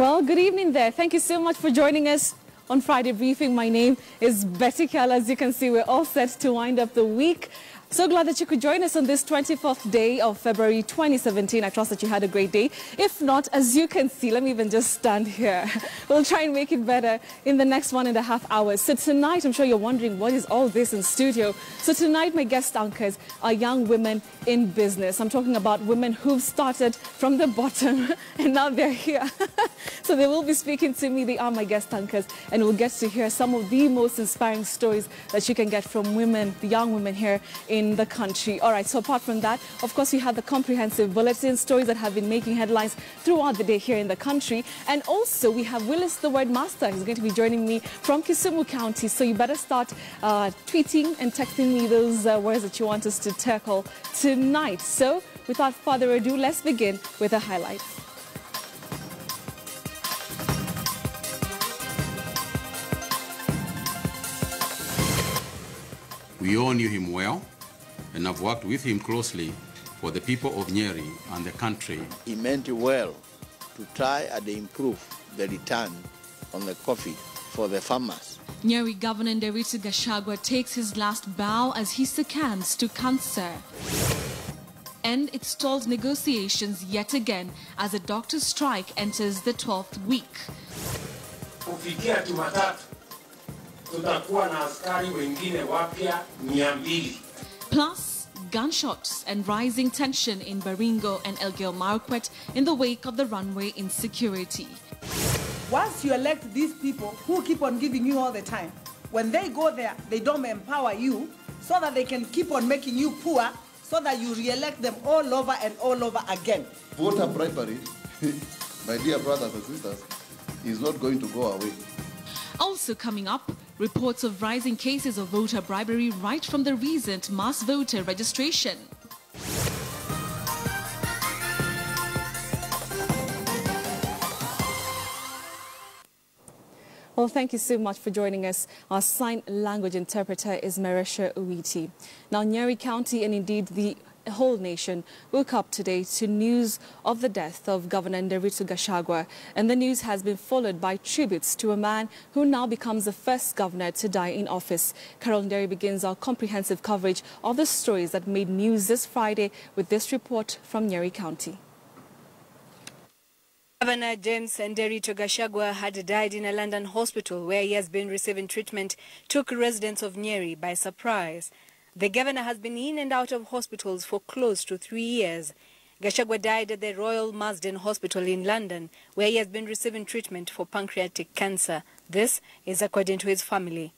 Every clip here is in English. Well, good evening there. Thank you so much for joining us on Friday Briefing. My name is Betty Kyalo. As you can see, we're all set to wind up the week. So glad that you could join us on this 24th day of February 2017. I trust that you had a great day. If not, as you can see, let me even just stand here. We'll try and make it better in the next 1.5 hours. So tonight, I'm sure you're wondering, what is all this in studio? So tonight, my guest anchors are young women in business. I'm talking about women who've started from the bottom and now they're here. So they will be speaking to me. They are my guest anchors, and we'll get to hear some of the most inspiring stories that you can get from women, the young women here in the country. All right, so apart from that, of course, we have the comprehensive bulletin, stories that have been making headlines throughout the day here in the country. And also, we have Willis, the word master, who's going to be joining me from Kisumu County. So you better start tweeting and texting me those words that you want us to tackle tonight. So without further ado, let's begin with the highlights. We all knew him well, and I've worked with him closely for the people of Nyeri and the country. He meant well to try and improve the return on the coffee for the farmers. Nyeri Governor Nderitu Gachagua takes his last bow as he succumbs to cancer. And it stalled negotiations yet again as a doctor's strike enters the 12th week. Plus, gunshots and rising tension in Baringo and Elgeyo Marakwet in the wake of the runway insecurity. Once you elect these people who keep on giving you all the time, when they go there, they don't empower you so that they can keep on making you poor so that you re-elect them all over and all over again. Voter bribery, my dear brothers and sisters, is not going to go away. Also coming up, reports of rising cases of voter bribery right from the recent mass voter registration. Well, thank you so much for joining us. Our sign language interpreter is Marisha Owiti. Now, Nyeri County, and indeed the whole nation, woke up today to news of the death of Governor Nderitu Gachagua, and the news has been followed by tributes to a man who now becomes the first governor to die in office. Carol Nderi begins our comprehensive coverage of the stories that made news this Friday with this report from Nyeri County. Governor James Nderitu Gachagua had died in a London hospital where he has been receiving treatment, took residents of Nyeri by surprise. The governor has been in and out of hospitals for close to 3 years. Gachagua died at the Royal Marsden Hospital in London, where he has been receiving treatment for pancreatic cancer. This is according to his family.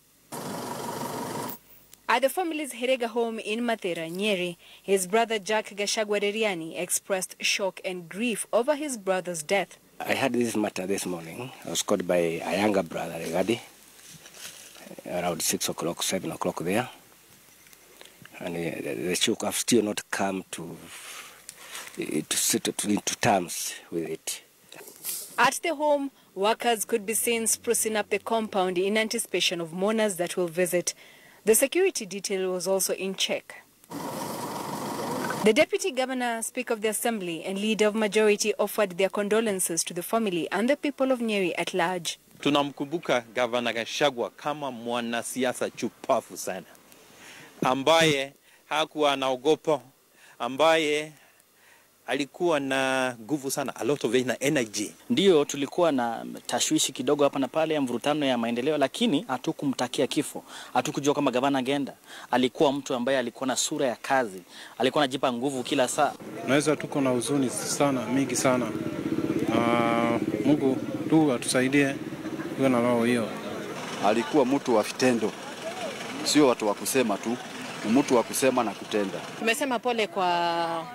At the family's Herega home in Mathira, Nyeri, his brother Jack Gachagua Reriani expressed shock and grief over his brother's death. I heard this matter this morning. I was called by a younger brother, Rigathi, around 6 o'clock, 7 o'clock there. And the shock have still not come to terms with it. At the home, workers could be seen sprucing up the compound in anticipation of mourners that will visit. The security detail was also in check. The Deputy Governor, Speaker of the Assembly and Leader of Majority offered their condolences to the family and the people of Nyeri at large. Tunamkumbuka Governor Gachagua kama mwanasiasa chupafu sana, ambaye hakuwa anaogopa, ambaye alikuwa na nguvu sana, a lot of energy. Ndio tulikuwa na tashwishi kidogo hapa na pale ya mvurutano ya maendeleo, lakini hatukumtakia kifo. Hatukujua kama gavana Genda alikuwa mtu ambaye alikuwa na sura ya kazi, alikuwa anajipa nguvu kila saa. Naweza tuko na huzuni sana, mingi sana. Mungu tu atusaidie kwa na roho hiyo. Alikuwa mtu wa vitendo. Sio watu wa kusema tu, mtu wa kusema na kutenda. Tumesema pole kwa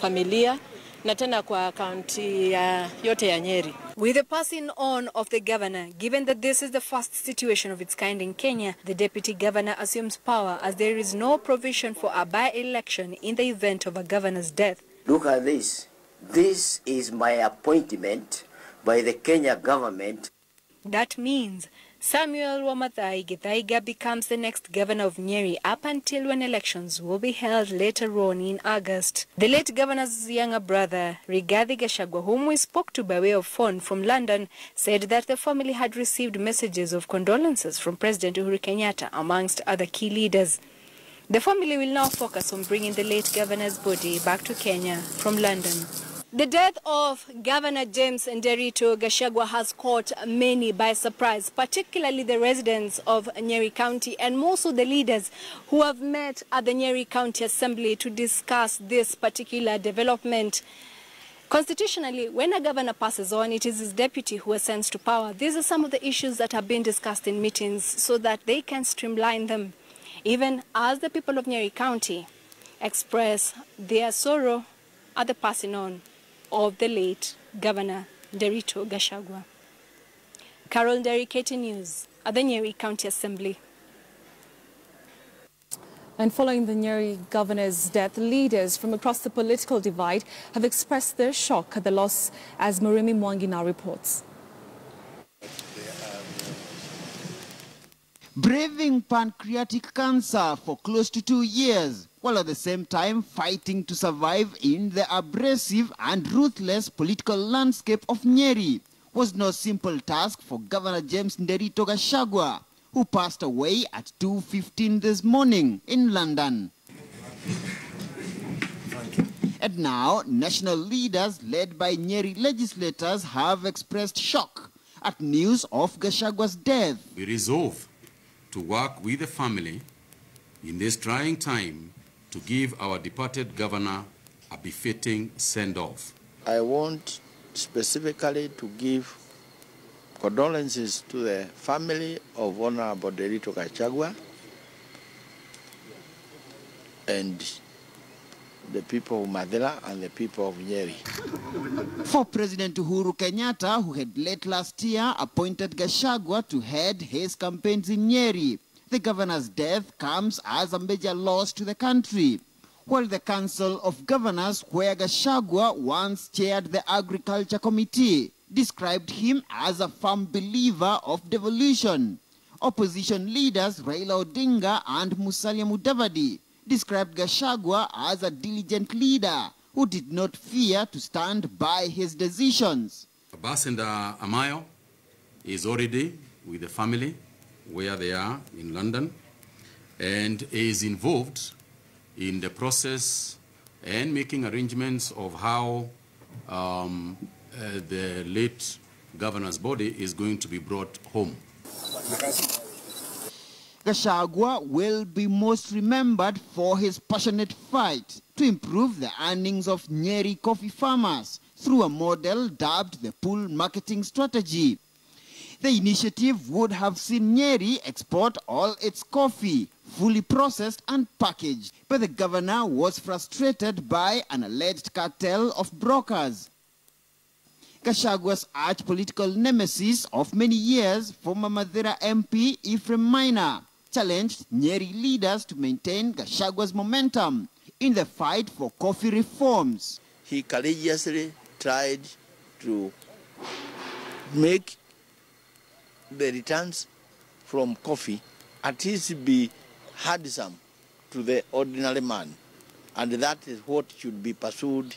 familia na tena kwa county yote ya Nyeri. With the passing on of the governor, given that this is the first situation of its kind in Kenya, the deputy governor assumes power as there is no provision for a by-election in the event of a governor's death. Look at this. This is my appointment by the Kenya government. That means Samuel Wamathai Githaiga becomes the next governor of Nyeri up until when elections will be held later on in August. The late governor's younger brother, Rigathi Gachagua, whom we spoke to by way of phone from London, said that the family had received messages of condolences from President Uhuru Kenyatta, amongst other key leaders. The family will now focus on bringing the late governor's body back to Kenya from London. The death of Governor James Nderitu Gachagua has caught many by surprise, particularly the residents of Nyeri County and more so the leaders who have met at the Nyeri County Assembly to discuss this particular development. Constitutionally, when a governor passes on, it is his deputy who ascends to power. These are some of the issues that have been discussed in meetings so that they can streamline them, even as the people of Nyeri County express their sorrow at the passing on of the late Governor Nderitu Gachagua. Carol Nderi, KTN News, at the Nyeri County Assembly. And following the Nyeri governor's death, leaders from across the political divide have expressed their shock at the loss, as Murimi Mwangi now reports. Braving pancreatic cancer for close to 2 years, while at the same time fighting to survive in the abrasive and ruthless political landscape of Nyeri, was no simple task for Governor James Nderitu Gachagua, who passed away at 2:15 this morning in London. And now, national leaders led by Nyeri legislators have expressed shock at news of Gachagua's death. We resolve to work with the family in this trying time to give our departed governor a befitting send-off. I want specifically to give condolences to the family of Honorable Nderitu Gachagua and the people of Mathira and the people of Nyeri. For President Uhuru Kenyatta, who had late last year appointed Gachagua to head his campaigns in Nyeri, the governor's death comes as a major loss to the country, while the Council of Governors, where Gachagua once chaired the Agriculture Committee, described him as a firm believer of devolution. Opposition leaders Raila Odinga and Musalia Mudavadi described Gachagua as a diligent leader who did not fear to stand by his decisions. Ambassador Amayo is already with the family, where they are in London, and is involved in the process and making arrangements of how the late governor's body is going to be brought home. Gachagua will be most remembered for his passionate fight to improve the earnings of Nyeri coffee farmers through a model dubbed the pool marketing strategy. The initiative would have seen Nyeri export all its coffee, fully processed and packaged. But the governor was frustrated by an alleged cartel of brokers. Gachagua's arch political nemesis of many years, former Mathira MP Ephraim Mwangi, challenged Nyeri leaders to maintain Gachagua's momentum in the fight for coffee reforms. He courageously tried to make the returns from coffee at least be handsome to the ordinary man, and that is what should be pursued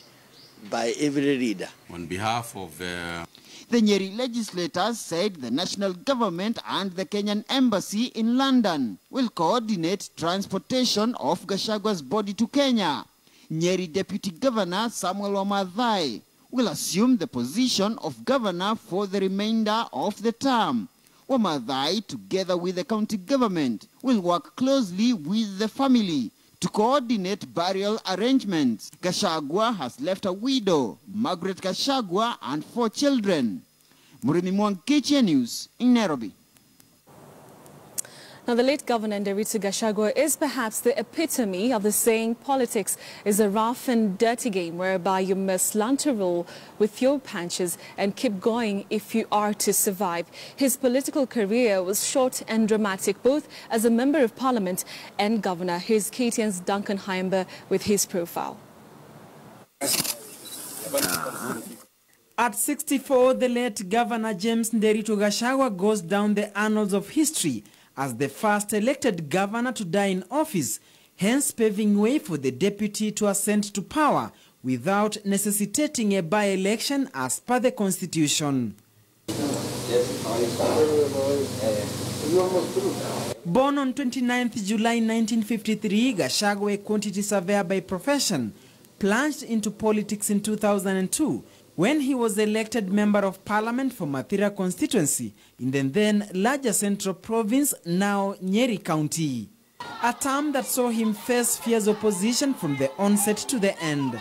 by every leader. On behalf of the Nyeri legislators said the national government and the Kenyan embassy in London will coordinate transportation of Gachagua's body to Kenya. Nyeri Deputy Governor Samuel Wamathai will assume the position of governor for the remainder of the term. Wamathai, together with the county government, will work closely with the family to coordinate burial arrangements. Gachagua has left a widow, Margaret Gachagua, and 4 children. Murimi Mwangi, KTN News, in Nairobi. Now, the late Governor Nderitu Gachagua is perhaps the epitome of the saying politics is a rough and dirty game whereby you must learn to roll with your punches and keep going if you are to survive. His political career was short and dramatic, both as a member of parliament and governor. Here's KTN's Duncan Khaemba with his profile. At 64, the late Governor James Nderitu Gachagua goes down the annals of history as the first elected governor to die in office, hence paving way for the deputy to ascend to power without necessitating a by-election as per the Constitution. Born on 29th July 1953, Gachagua, a quantity surveyor by profession, plunged into politics in 2002 when he was elected Member of Parliament for Mathira constituency in the then larger central province, now Nyeri County. A term that saw him face fierce opposition from the onset to the end.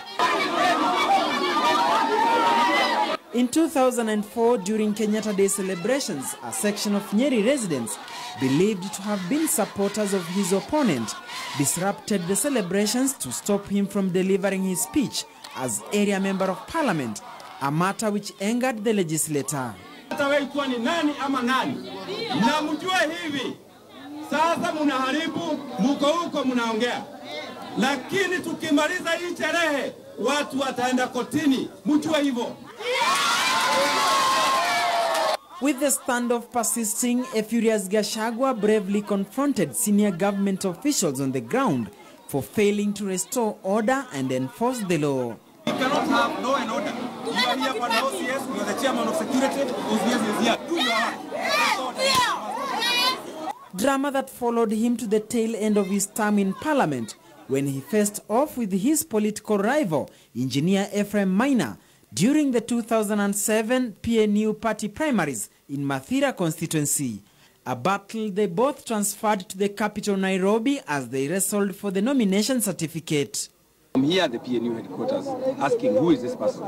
In 2004, during Kenyatta Day celebrations, a section of Nyeri residents, believed to have been supporters of his opponent, disrupted the celebrations to stop him from delivering his speech as area member of parliament, a matter which angered the legislator. Sasa munaharibu muko huko munaongea, lakini tukimaliza hii sherehe watu wataenda kotini, mjue hivyo. With the standoff persisting, a furious Gachagua bravely confronted senior government officials on the ground for failing to restore order and enforce the law. We cannot have law and order. You are here for the OCS, you are the chairman of security, OCS is here. Do your work. Drama that followed him to the tail end of his term in Parliament when he faced off with his political rival, Engineer Ephraim Mwangi, during the 2007 PNU party primaries in Mathira constituency. A battle they both transferred to the capital Nairobi as they wrestled for the nomination certificate. I'm here at the PNU headquarters asking who is this person,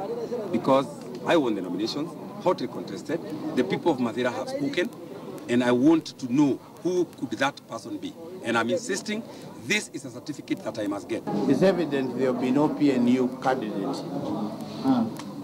because I won the nominations, hotly contested, the people of Mathira have spoken, and I want to know who could that person be. And I'm insisting this is a certificate that I must get. It's evident there will be no PNU candidate.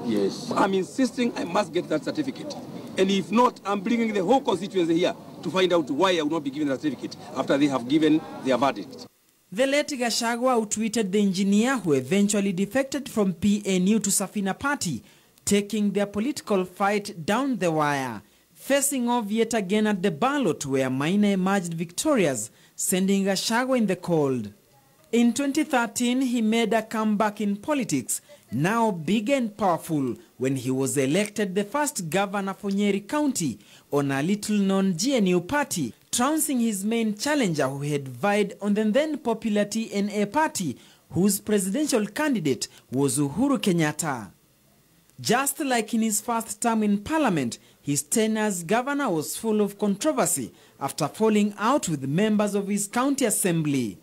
Yes. I'm insisting I must get that certificate. And if not, I'm bringing the whole constituency here to find out why I will not be given the certificate after they have given their verdict. The late Gachagua outwitted the engineer who eventually defected from PNU to Safina Party, taking their political fight down the wire. Facing off yet again at the ballot where Maina emerged victorious, sending Gachagua in the cold. In 2013, he made a comeback in politics, now big and powerful, when he was elected the first governor for Nyeri County on a little-known GNU party, trouncing his main challenger who had vied on the then-popular TNA party, whose presidential candidate was Uhuru Kenyatta. Just like in his first term in Parliament, his tenure as governor was full of controversy after falling out with members of his county assembly.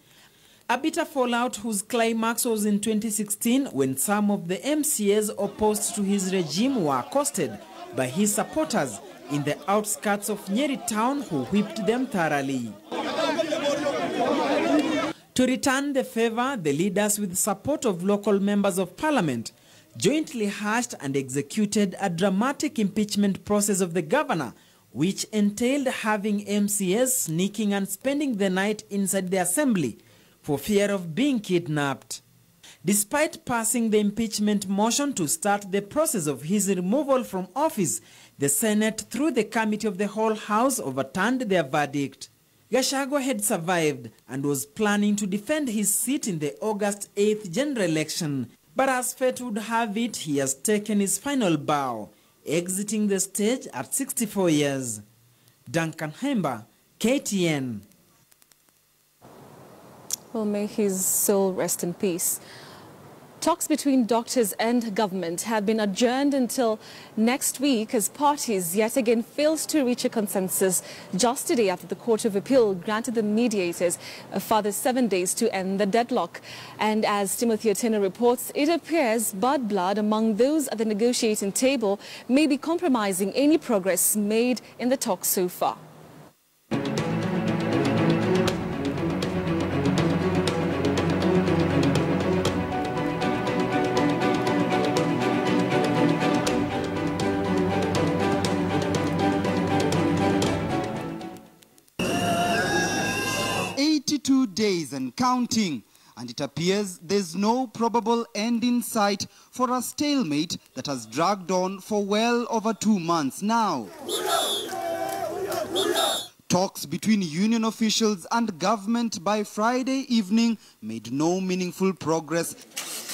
A bitter fallout whose climax was in 2016 when some of the MCAs opposed to his regime were accosted by his supporters in the outskirts of Nyeri town who whipped them thoroughly. To return the favor, the leaders with support of local members of parliament jointly hashed and executed a dramatic impeachment process of the governor, which entailed having MCAs sneaking and spending the night inside the assembly for fear of being kidnapped. Despite passing the impeachment motion to start the process of his removal from office, the Senate, through the Committee of the Whole House, overturned their verdict. Gachagua had survived and was planning to defend his seat in the August 8th general election. But as fate would have it, he has taken his final bow, exiting the stage at 64 years. Duncan Khaemba, KTN. Well, may his soul rest in peace. Talks between doctors and government have been adjourned until next week as parties yet again failed to reach a consensus just today after the Court of Appeal granted the mediators a further 7 days to end the deadlock. And as Timothy Otieno reports, it appears bad blood among those at the negotiating table may be compromising any progress made in the talks so far. Days and counting and it appears there's no probable end in sight for a stalemate that has dragged on for well over 2 months now. Talks between union officials and government by Friday evening made no meaningful progress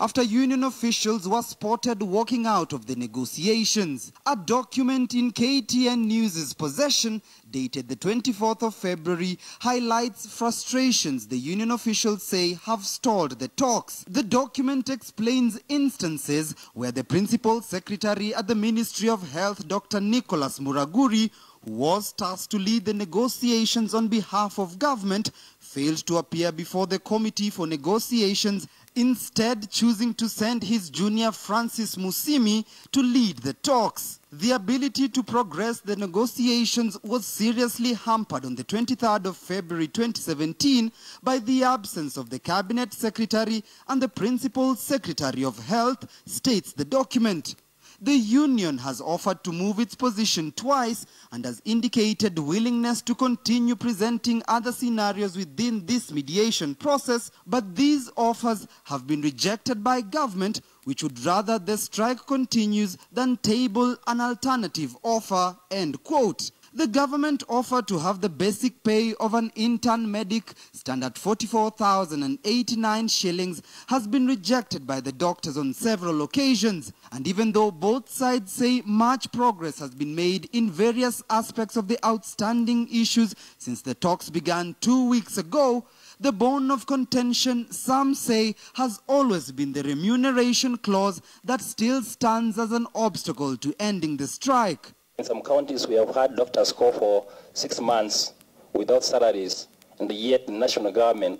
after union officials were spotted walking out of the negotiations. A document in KTN News' possession, dated the 24th of February, highlights frustrations the union officials say have stalled the talks. The document explains instances where the principal secretary at the Ministry of Health, Dr. Nicholas Muraguri, who was tasked to lead the negotiations on behalf of government, failed to appear before the committee for negotiations, instead choosing to send his junior Francis Musimi to lead the talks. The ability to progress the negotiations was seriously hampered on the 23rd of February 2017 by the absence of the Cabinet Secretary and the Principal Secretary of Health, states the document. The union has offered to move its position twice and has indicated willingness to continue presenting other scenarios within this mediation process, but these offers have been rejected by government, which would rather the strike continues than table an alternative offer, end quote. The government offered to have the basic pay of an intern medic stand at 44,089 shillings has been rejected by the doctors on several occasions. And even though both sides say much progress has been made in various aspects of the outstanding issues since the talks began 2 weeks ago, the bone of contention, some say, has always been the remuneration clause that still stands as an obstacle to ending the strike. In some counties, we have had doctors go for 6 months without salaries, and yet the national government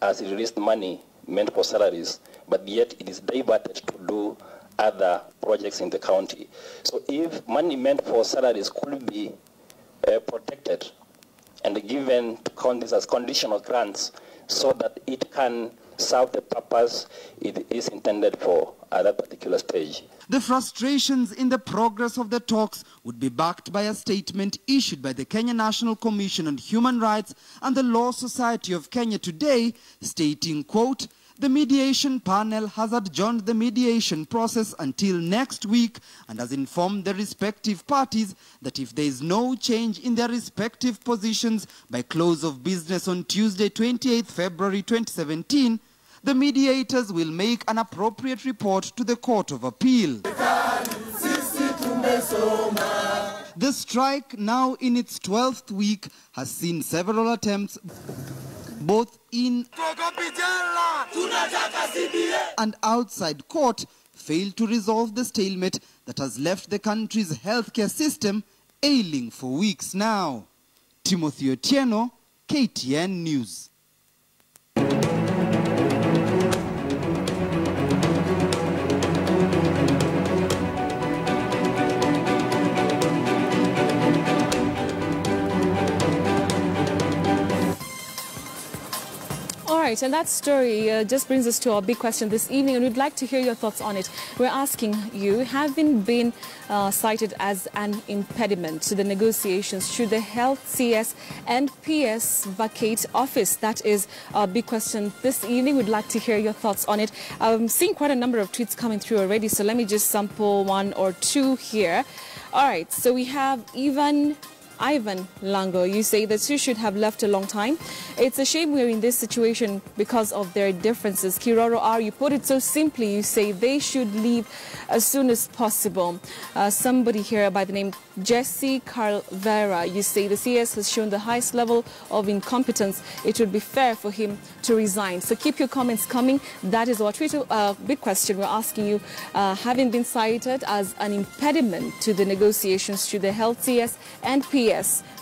has released money meant for salaries, but yet it is diverted to do other projects in the county. So if money meant for salaries could be protected and given to counties as conditional grants so that it can serve the purpose it is intended for at that particular stage. The frustrations in the progress of the talks would be backed by a statement issued by the Kenya National Commission on Human Rights and the Law Society of Kenya today, stating, quote, "The mediation panel has adjourned the mediation process until next week and has informed the respective parties that if there is no change in their respective positions by close of business on Tuesday, 28th February 2017, the mediators will make an appropriate report to the Court of Appeal." The strike, now in its 12th week, has seen several attempts, both in and outside court, failed to resolve the stalemate that has left the country's healthcare system ailing for weeks now. Timothy Otieno, KTN News. Right, and that story just brings us to our big question this evening, and we'd like to hear your thoughts on it. We're asking you, having been cited as an impediment to the negotiations, should the health CS and PS vacate office? That is our big question this evening. We'd like to hear your thoughts on it. I'm seeing quite a number of tweets coming through already, so let me just sample one or two here. All right, so we have Ivan Lango. You say the two should have left a long time. It's a shame we're in this situation because of their differences. Kiroro R, you put it so simply. You say they should leave as soon as possible. Somebody here by the name Jesse Carlvera, you say the CS has shown the highest level of incompetence. It would be fair for him to resign. So keep your comments coming. That is our Twitter big question. We're asking you, having been cited as an impediment to the negotiations, should the health CS and PS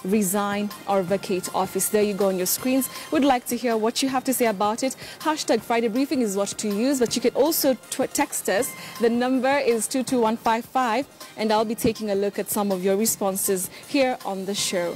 resign or vacate office? There you go on your screens. We'd like to hear what you have to say about it. Hashtag Friday Briefing is what to use, but you can also text us. The number is 22155, and I'll be taking a look at some of your responses here on the show.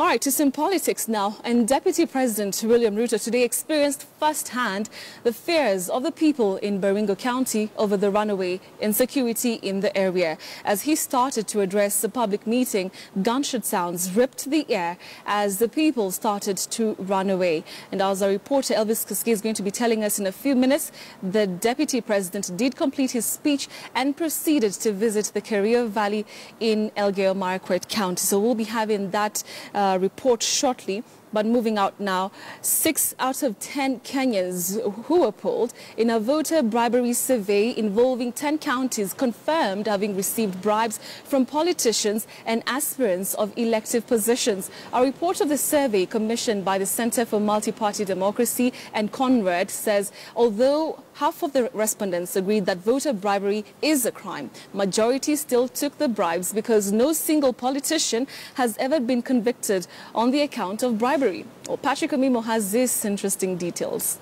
All Right, it's in politics now, and Deputy President William Ruto today experienced firsthand the fears of the people in Baringo County over the runaway insecurity in the area. As he started to address the public meeting, gunshot sounds ripped the air as the people started to run away. And as our reporter Elvis Kuski is going to be telling us in a few minutes, the Deputy President did complete his speech and proceeded to visit the Kerio Valley in Elgeyo Marakwet County. So we'll be having that report shortly. But moving out now, 6 out of 10 Kenyans who were polled in a voter bribery survey involving 10 counties confirmed having received bribes from politicians and aspirants of elective positions. A report of the survey commissioned by the Center for Multi-Party Democracy and Conrad says although half of the respondents agreed that voter bribery is a crime, majority still took the bribes because no single politician has ever been convicted on the account of bribery. Well, Patrick Amimo has these interesting details.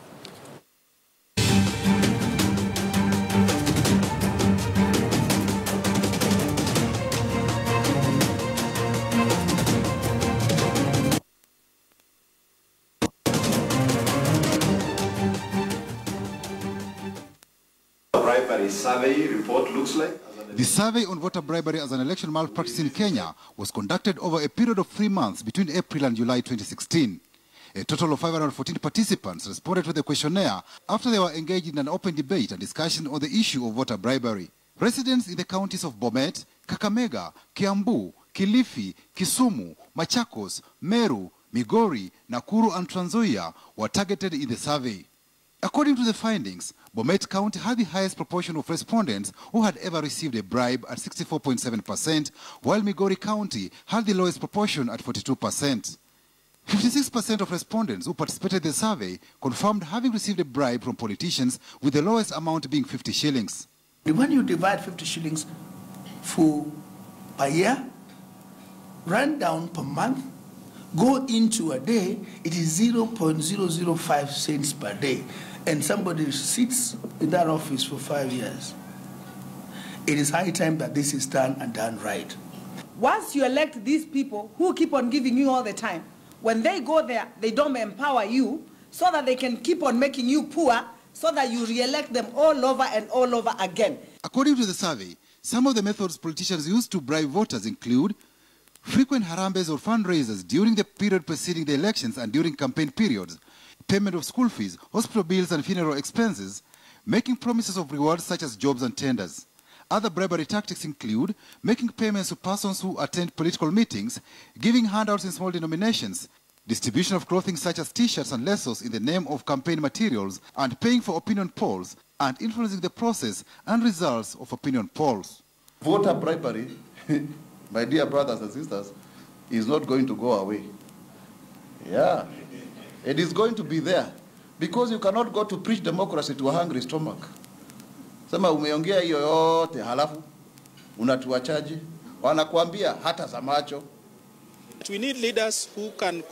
Bribery survey report looks like. The survey on voter bribery as an election malpractice in Kenya was conducted over a period of 3 months between April and July 2016. A total of 514 participants responded to the questionnaire after they were engaged in an open debate and discussion on the issue of voter bribery. Residents in the counties of Bomet, Kakamega, Kiambu, Kilifi, Kisumu, Machakos, Meru, Migori, Nakuru and Trans Nzoia were targeted in the survey. According to the findings, Bomet County had the highest proportion of respondents who had ever received a bribe at 64.7%, while Migori County had the lowest proportion at 42%. 56% of respondents who participated in the survey confirmed having received a bribe from politicians, with the lowest amount being 50 shillings. When you divide 50 shillings for a year, run down per month, go into a day, it is 0.005 cents per day. And somebody sits in that office for 5 years. It is high time that this is done and done right. Once you elect these people who keep on giving you all the time, when they go there, they don't empower you so that they can keep on making you poor so that you re-elect them all over and all over again. According to the survey, some of the methods politicians use to bribe voters include frequent harambes or fundraisers during the period preceding the elections and during campaign periods, payment of school fees, hospital bills and funeral expenses, making promises of rewards such as jobs and tenders. Other bribery tactics include making payments to persons who attend political meetings, giving handouts in small denominations, distribution of clothing such as t-shirts and lessos in the name of campaign materials, and paying for opinion polls and influencing the process and results of opinion polls. Voter bribery my dear brothers and sisters, is not going to go away. Yeah, it is going to be there because you cannot go to preach democracy to a hungry stomach. Sema umeongea hiyo yote halafu unatuachaji wanakuambia hata za macho. We need leaders who can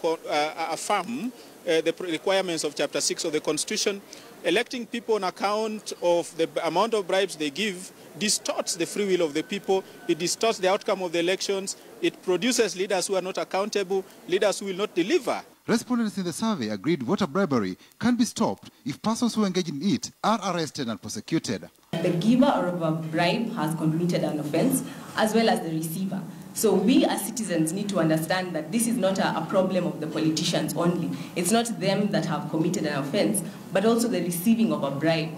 affirm the requirements of Chapter 6 of the Constitution. Electing people on account of the amount of bribes they give distorts the free will of the people, it distorts the outcome of the elections, it produces leaders who are not accountable, leaders who will not deliver. Respondents in the survey agreed voter bribery can be stopped if persons who engage in it are arrested and prosecuted. The giver of a bribe has committed an offense as well as the receiver. So we as citizens need to understand that this is not a problem of the politicians only. It's not them that have committed an offense, but also the receiving of a bribe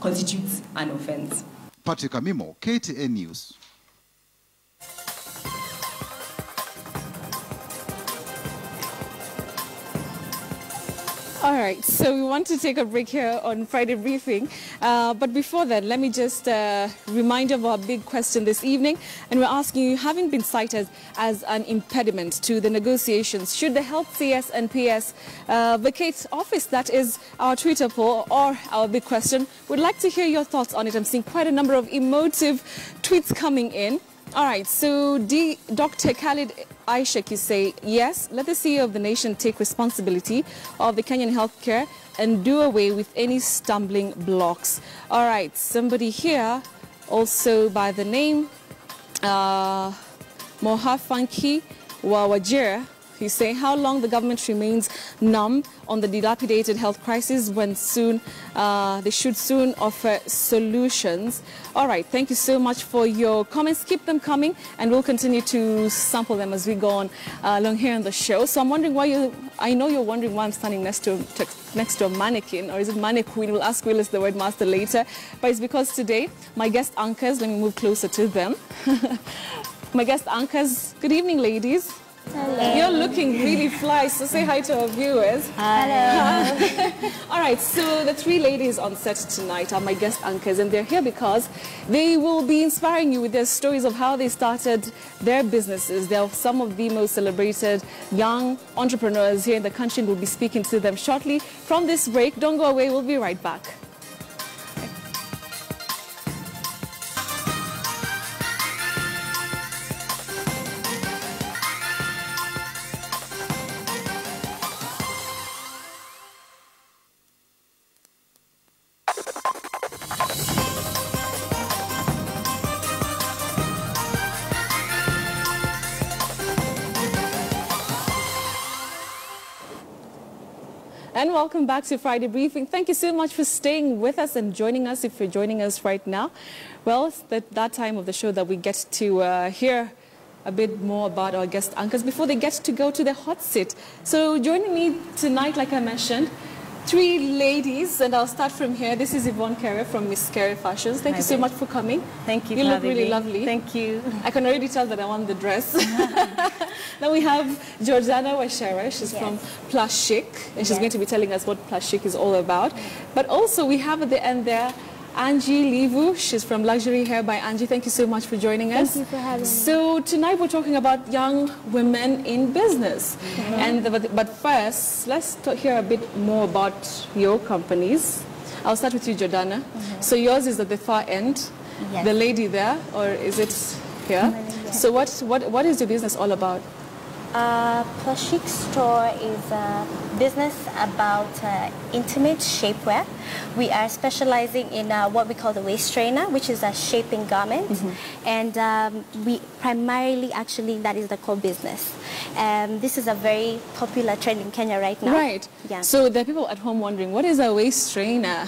constitutes an offense. Patrick Amimo, KTN News. All right, so we want to take a break here on Friday Briefing. But before that, let me just remind you of our big question this evening. And we're asking you, having been cited as an impediment to the negotiations, should the Health CS and PS vacate office? That is our Twitter poll or our big question. We'd like to hear your thoughts on it. I'm seeing quite a number of emotive tweets coming in. All right, so Dr. Khalid Aishek, you say, yes, let the CEO of the nation take responsibility of the Kenyan healthcare and do away with any stumbling blocks. All right, somebody here, also by the name Mohafanki Wawajira, He's saying how long the government remains numb on the dilapidated health crisis when soon, they should soon offer solutions. All right, thank you so much for your comments. Keep them coming and we'll continue to sample them as we go on along here on the show. So I'm wondering why you, I know you're wondering why I'm standing next to a mannequin, or is it mannequin? We'll ask Willis the word master later. But it's because today my guest anchors, let me move closer to them. My guest anchors, good evening ladies. Hello. You're looking really fly, so say hi to our viewers. Hello. All right, so the three ladies on set tonight are my guest anchors, and they're here because they will be inspiring you with their stories of how they started their businesses. They're some of the most celebrated young entrepreneurs here in the country, and we'll be speaking to them shortly from this break. Don't go away, we'll be right back. And welcome back to Friday Briefing. Thank you so much for staying with us and joining us. If you're joining us right now, well, it's that time of the show that we get to hear a bit more about our guest anchors before they get to go to the hot seat. So joining me tonight, like I mentioned, three ladies, and I'll start from here. This is Yvonne Kere from Miss Kere Fashions. Thank you so much for coming. Thank you. You look really lovely. Thank you. I can already tell that I want the dress. Now we have Georgiana Washera. She's from Plush Chic, and she's going to be telling us what Plush Chic is all about. But also we have at the end there Angie Livu. She's from Luxury Hair by Angie. Thank you so much for joining us. Thank you for having me. So tonight we're talking about young women in business. And but first, let's hear a bit more about your companies. I'll start with you, Jordana. So yours is at the far end. The lady there, or is it here? So what is your business all about? Plush Chic store is a business about intimate shapewear. We are specializing in what we call the waist trainer, which is a shaping garment, and we primarily, actually, that is the core business. This is a very popular trend in Kenya right now. Right. Yeah. So there are people at home wondering, what is a waist trainer?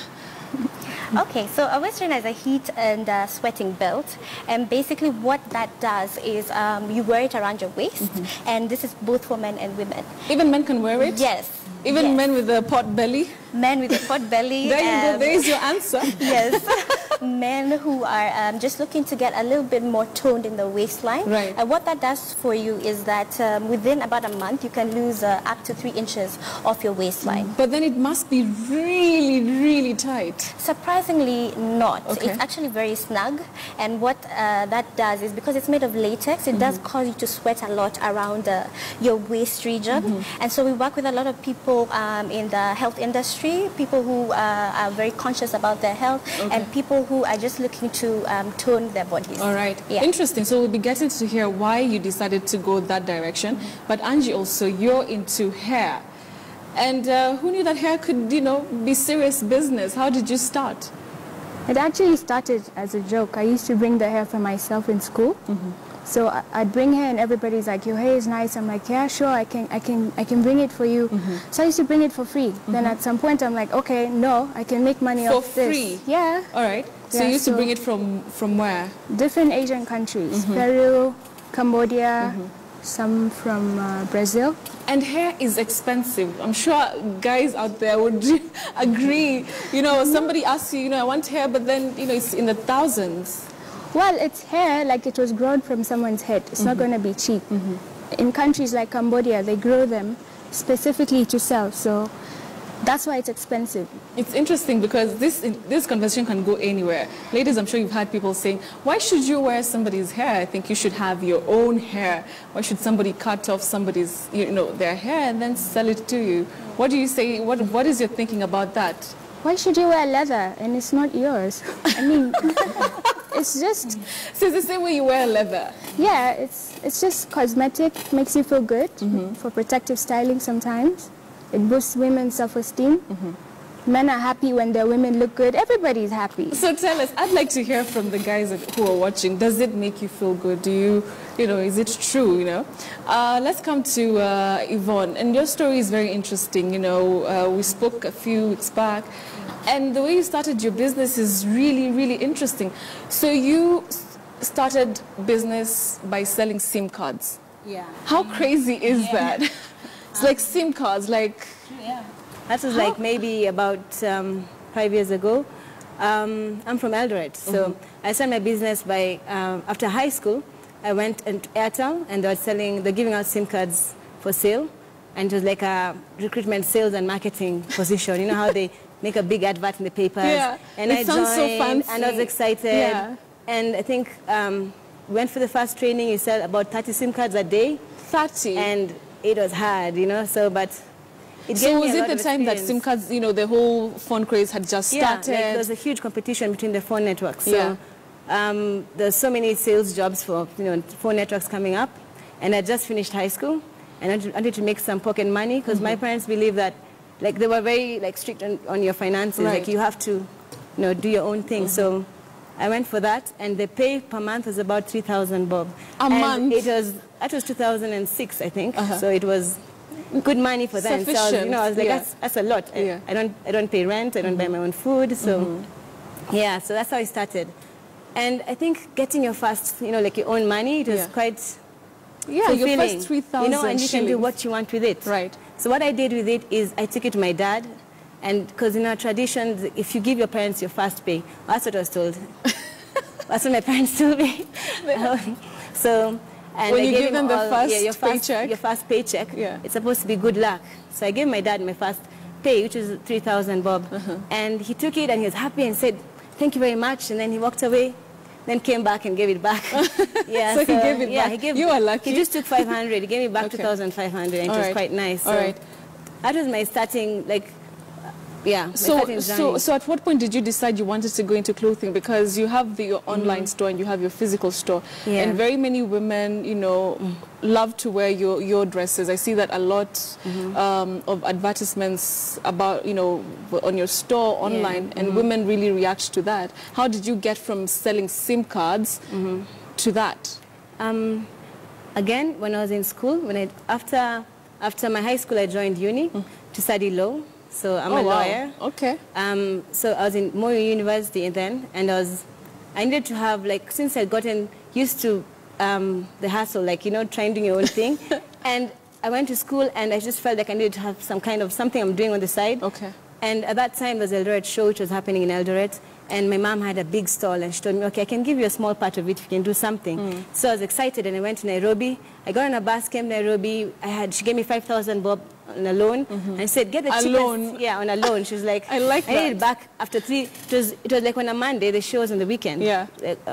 Okay, so a waist trainer is a heat and sweating belt, and basically what that does is you wear it around your waist, and this is both for men and women. Even men can wear it? Yes. Even men with a pot belly? Men with a pot belly. There you go, there is your answer. Yes. Men who are just looking to get a little bit more toned in the waistline. Right. And what that does for you is that within about a month, you can lose up to 3 inches off your waistline. But then it must be really, really tight. Surprisingly not. Okay. It's actually very snug. And what that does is, because it's made of latex, it does cause you to sweat a lot around your waist region. And so we work with a lot of people in the health industry, people who are very conscious about their health, and people who are just looking to tone their bodies. All right. Yeah. Interesting. So we'll be getting to hear why you decided to go that direction. But Angie, also, you're into hair. And who knew that hair could, you know, be serious business? How did you start? It actually started as a joke. I used to bring the hair for myself in school. So I'd bring hair and everybody's like, your hair is nice. I'm like, yeah, sure, I can bring it for you. So I used to bring it for free. Then at some point I'm like, okay, no, I can make money off this. For free? Yeah. All right. So you used to bring it from where? Different Asian countries. Peru, Cambodia, some from Brazil. And hair is expensive. I'm sure guys out there would agree. You know, somebody asks you, you know, I want hair, but then, you know, it's in the thousands. Well, it's hair like it was grown from someone's head. It's not going to be cheap. In countries like Cambodia, they grow them specifically to sell. So that's why it's expensive. It's interesting because this conversation can go anywhere. Ladies, I'm sure you've had people saying, why should you wear somebody's hair? I think you should have your own hair. Why should somebody cut off somebody's, you know, their hair and then sell it to you? What do you say? What is your thinking about that? Why should you wear leather and it's not yours? I mean... It's just... So it's the same way you wear leather? Yeah, it's just cosmetic, makes you feel good, for protective styling sometimes. It boosts women's self-esteem. men are happy when their women look good. Everybody's happy. So tell us, I'd like to hear from the guys who are watching. Does it make you feel good? Do you, is it true, Let's come to Yvonne. And your story is very interesting, We spoke a few weeks back. And the way you started your business is really, really interesting. So you started business by selling SIM cards. Yeah. How crazy is that? It's like SIM cards, like... Yeah. That was like maybe about 5 years ago. I'm from Eldoret, so I started my business by after high school. I went to Airtel, and they were selling, they're giving out SIM cards for sale, and it was like a recruitment, sales, and marketing position. You know how they make a big advert in the papers. Yeah. And it sounds so fancy. And I was excited. Yeah. And I think went for the first training. You sell about 30 SIM cards a day. 30. And it was hard, So, but. So was it the time that SIM cards, the whole phone craze had just started? Yeah, there was a huge competition between the phone networks. So there's so many sales jobs for, phone networks coming up. And I just finished high school, and I wanted to make some pocket money because my parents believed that, they were very, strict on your finances. Right. You have to, do your own thing. So I went for that, and the pay per month was about 3,000 bob. A month? That was 2006, I think. So it was... good money for them. So, I was like, that's a lot. I don't pay rent. I don't buy my own food. So, yeah. So that's how I started. And I think getting your first, your own money, it was quite fulfilling. Your first 3,000 and you can do what you want with it. Right. So what I did with it is I took it to my dad, and because in our traditions, if you give your parents your first pay, that's what I was told. That's what my parents told me. So. And when you give them the first paycheck, it's supposed to be good luck. So I gave my dad my first pay, which was 3,000 bob, and he took it and he was happy and said, "Thank you very much." And then he walked away, then came back and gave it back. So he gave it back. He gave, you are lucky. He just took 500. He gave me back 2,500, and it was quite nice. So that was my starting, So at what point did you decide you wanted to go into clothing? Because you have your online store and you have your physical store. Yeah. And very many women, love to wear your dresses. I see that a lot of advertisements about, on your store, online, and women really react to that. How did you get from selling SIM cards to that? Again, when I was in school, after my high school, I joined uni to study law. So I'm a lawyer. Okay. So I was in Moyo University then, and I needed to have, since I'd gotten used to the hassle, trying to do your own thing. And I went to school, and I just felt like I needed to have some kind of something I'm doing on the side. Okay. And at that time, there was Eldoret show, which was happening in Eldoret, and my mom had a big stall, and she told me, okay, I can give you a small part of it if you can do something. So I was excited, and I went to Nairobi. I got on a bus, came to Nairobi. She gave me 5,000 bob on a loan, and said, get the cheapest. Yeah, on a loan. She was like, I need it back after three. It was like on a Monday, the show was on the weekend. Yeah.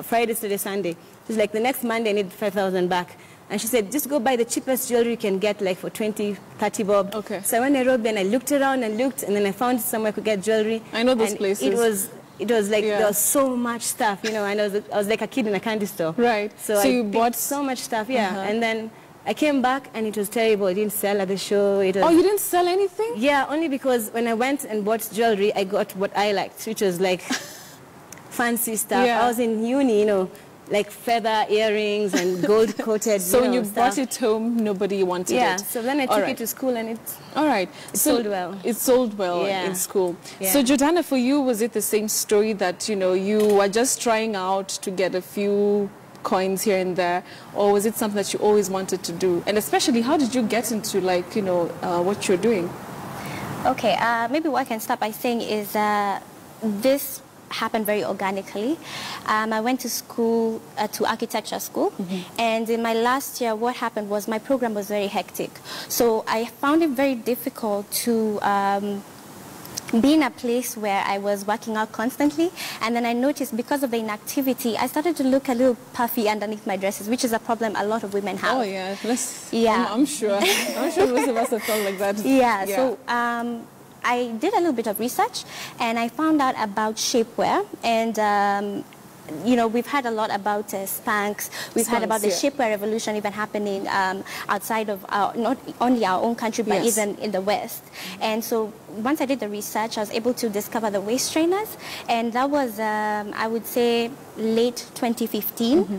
Friday, Saturday, Sunday. She was like, the next Monday, I need 5,000 back. And she said, just go buy the cheapest jewelry you can get, for 20, 30 bob. Okay. So I went to Nairobi, and I looked around and looked, and then I found somewhere I could get jewelry. I know those places. It was like there was so much stuff, and I was like a kid in a candy store. Right. So you bought so much stuff, and then I came back, and it was terrible. I didn't sell at the show. Oh, you didn't sell anything? Yeah, only because when I went and bought jewelry, I got what I liked, which was fancy stuff. Yeah. I was in uni, like feather earrings and gold-coated stuff. So when you brought it home, nobody wanted it. Yeah, so then I took it to school, and it sold well. It sold well in school. Yeah. So Georgiana, for you, was it the same story that, you were just trying out to get a few coins here and there, or was it something that you always wanted to do? And especially, how did you get into, what you're doing? Okay, maybe what I can start by saying is this happened very organically. I went to school, to architecture school, and in my last year what happened was my program was very hectic. So I found it very difficult to be in a place where I was working out constantly, and then I noticed because of the inactivity, I started to look a little puffy underneath my dresses, which is a problem a lot of women have. Oh yeah, I'm sure. I'm sure most of us have felt like that. Yeah, yeah. So, I did a little bit of research, and I found out about shapewear, and you know, we've heard a lot about spanks. We've heard about the shapewear revolution even happening outside of our, not only our own country, but even in the West. And so once I did the research, I was able to discover the waist trainers. And that was, I would say, late 2015. Mm-hmm.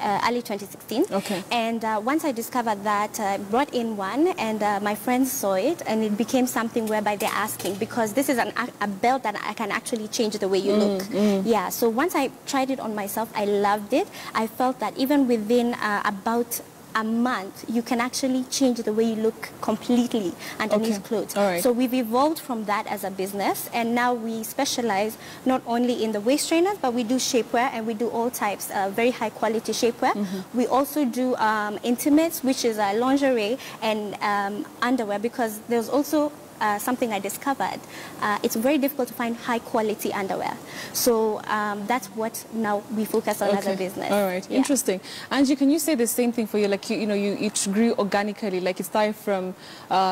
Early 2016. Okay. And once I discovered that, I brought in one, and my friends saw it, and it became something whereby they're asking, because this is a belt that I can actually change the way you look. Yeah, so once I tried it on myself, I loved it. I felt that even within about a month, you can actually change the way you look completely underneath clothes. Right. So we've evolved from that as a business, and now we specialize not only in the waist trainers, but we do shapewear, and we do all types, very high quality shapewear. We also do intimates, which is lingerie and underwear, because there's also something I discovered, it's very difficult to find high quality underwear. So that's what now we focus on as a business. All right, interesting. Angie, can you say the same thing for you? Like, you know, it grew organically, like it started from,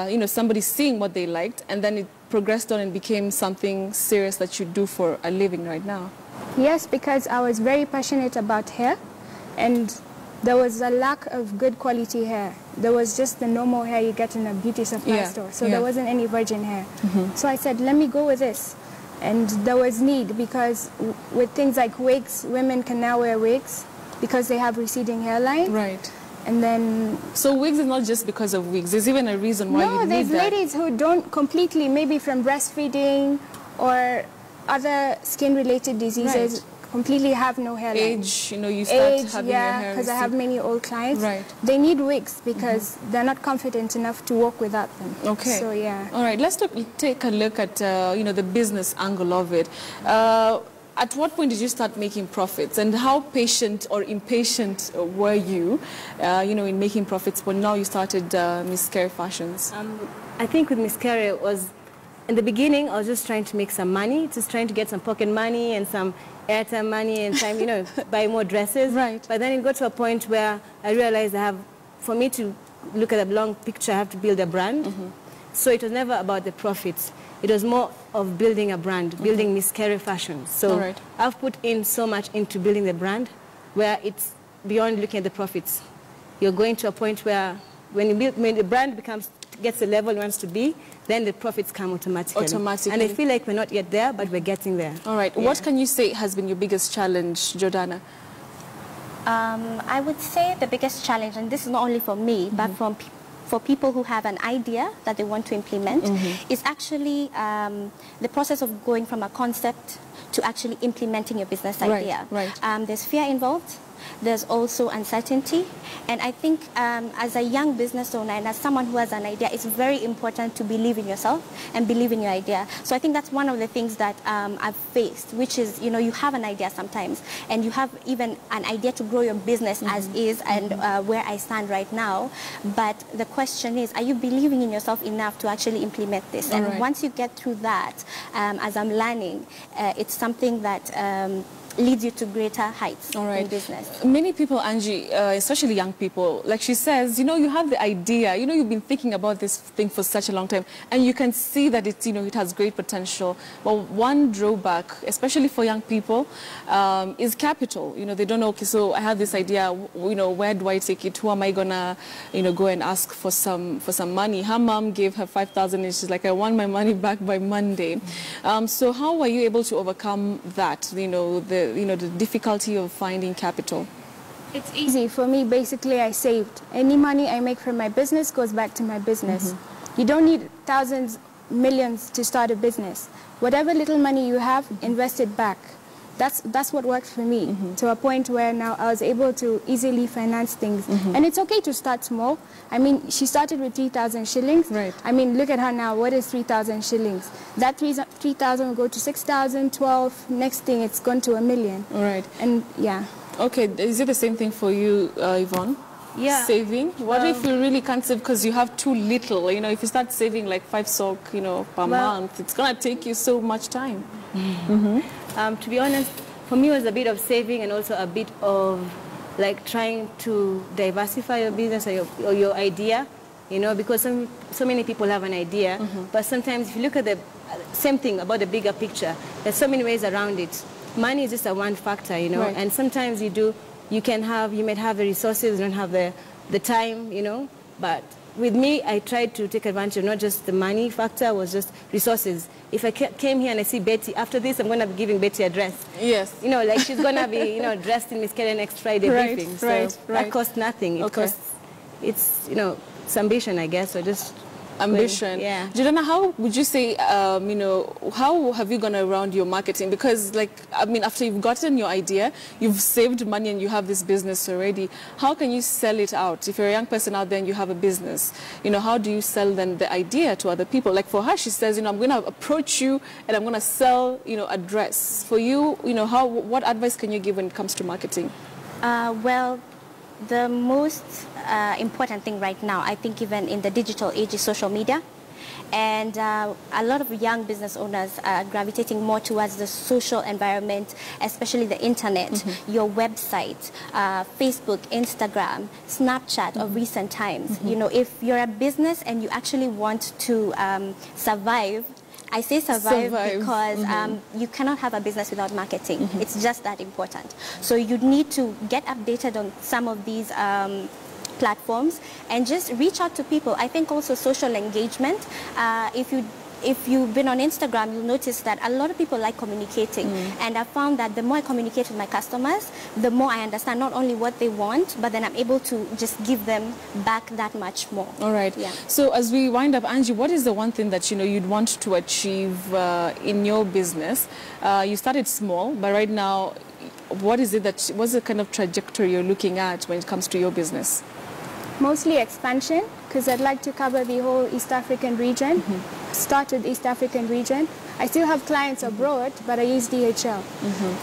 you know, somebody seeing what they liked, and then it progressed on and became something serious that you do for a living right now. Yes, because I was very passionate about hair, and there was a lack of good quality hair. There was just the normal hair you get in a beauty supply store. So there wasn't any virgin hair. So I said, let me go with this. And there was need, because with things like wigs, women can now wear wigs because they have receding hairline. Right. And then... So wigs is not just because of wigs. There's even a reason why you need that. No, there's ladies who don't completely, maybe from breastfeeding or other skin-related diseases, completely have no hairline. Age, you know, you start having your hair. Because I have many old clients. They need wigs because they're not confident enough to walk without them. So all right, let's take a look at you know, the business angle of it. At what point did you start making profits, and how patient or impatient were you, you know, in making profits? But now you started Miss Kere Fashions. I think with Miss Kere it was, in the beginning, I was just trying to make some money, just trying to get some pocket money and some airtime money and time, you know, buy more dresses. But then it got to a point where I realized I have, for me to look at a long picture, I have to build a brand. So it was never about the profits. It was more of building a brand, building Miss Kere Fashions. So I've put in so much into building the brand, where it's beyond looking at the profits. You're going to a point where when you build, when the brand becomes, gets the level it wants to be, then the profits come automatically. And I feel like we're not yet there, but we're getting there. All right. What can you say has been your biggest challenge, Georgiana? I would say the biggest challenge, and this is not only for me, but for people who have an idea that they want to implement, is actually the process of going from a concept to actually implementing your business idea. There's fear involved. There's also uncertainty, and I think as a young business owner and as someone who has an idea, it's very important to believe in yourself and believe in your idea. So I think that's one of the things that I've faced, which is, you know, you have an idea sometimes, and you have even an idea to grow your business as is, and where I stand right now. But the question is, are you believing in yourself enough to actually implement this? And once you get through that, as I'm learning, it's something that leads you to greater heights in business. Many people, Angie, especially young people, like she says, you know, you have the idea, you know, you've been thinking about this thing for such a long time, and you can see that it's, you know, it has great potential. But one drawback, especially for young people, is capital. You know, they don't know, okay, so I have this idea, you know, where do I take it? Who am I gonna, you know, go and ask for some money? Her mom gave her 5,000, and she's like, I want my money back by Monday. So how were you able to overcome that, you know, the difficulty of finding capital? It's easy for me. Basically, I saved. Any money I make from my business goes back to my business. You don't need thousands, millions to start a business. Whatever little money you have, invest it back. That's what worked for me, to a point where now I was able to easily finance things. And it's okay to start small. I mean, she started with 3,000 shillings. I mean, look at her now. What is 3,000 shillings? That 3,000 will go to 6,000, 12. Next thing, it's gone to 1 million. And yeah. Okay, is it the same thing for you, Yvonne? Saving? What if you really can't save because you have too little? You know, if you start saving like 5 sok, you know, per month, it's going to take you so much time. To be honest, for me it was a bit of saving and also a bit of like trying to diversify your business or your idea, you know, because so many people have an idea, but sometimes if you look at the same thing about the bigger picture, there's so many ways around it. money is just a one factor, you know. Right. And sometimes you do, you might have the resources, you don't have the time, you know. But with me, I tried to take advantage of not just the money factor, was just resources. If I came here and I see Betty, after this, I'm going to be giving Betty a dress. Yes. You know, like she's going to be, you know, dressed in Miss Kere next Friday. Right, briefing. So right, right. That costs nothing. It costs, it's, you know, it's ambition, I guess, or just... Ambition. Yeah. Georgiana, how would you say, you know, how have you gone around your marketing? Because, like, I mean, after you've gotten your idea, you've saved money and you have this business already. How can you sell it out? If you're a young person out there and you have a business, you know, how do you sell then the idea to other people? Like for her, she says, you know, I'm going to approach you and I'm going to sell, you know, a dress. For you, you know, how, what advice can you give when it comes to marketing? Well, the most important thing right now, I think even in the digital age, is social media. And a lot of young business owners are gravitating more towards the social environment, especially the internet, your website, Facebook, Instagram, Snapchat of recent times. You know, if you're a business and you actually want to survive, I say survive because you cannot have a business without marketing. It's just that important. So you need to get updated on some of these platforms and just reach out to people. I think also social engagement. If you've been on Instagram, you'll notice that a lot of people like communicating. And I found that the more I communicate with my customers, the more I understand not only what they want, but then I'm able to just give them back that much more. All right. Yeah. So as we wind up, Angie, what is the one thing that, you know, you'd want to achieve in your business? You started small, but right now, what is it that, what's the kind of trajectory you're looking at when it comes to your business? Mostly expansion, because I'd like to cover the whole East African region. Start with East African region. I still have clients abroad, but I use DHL.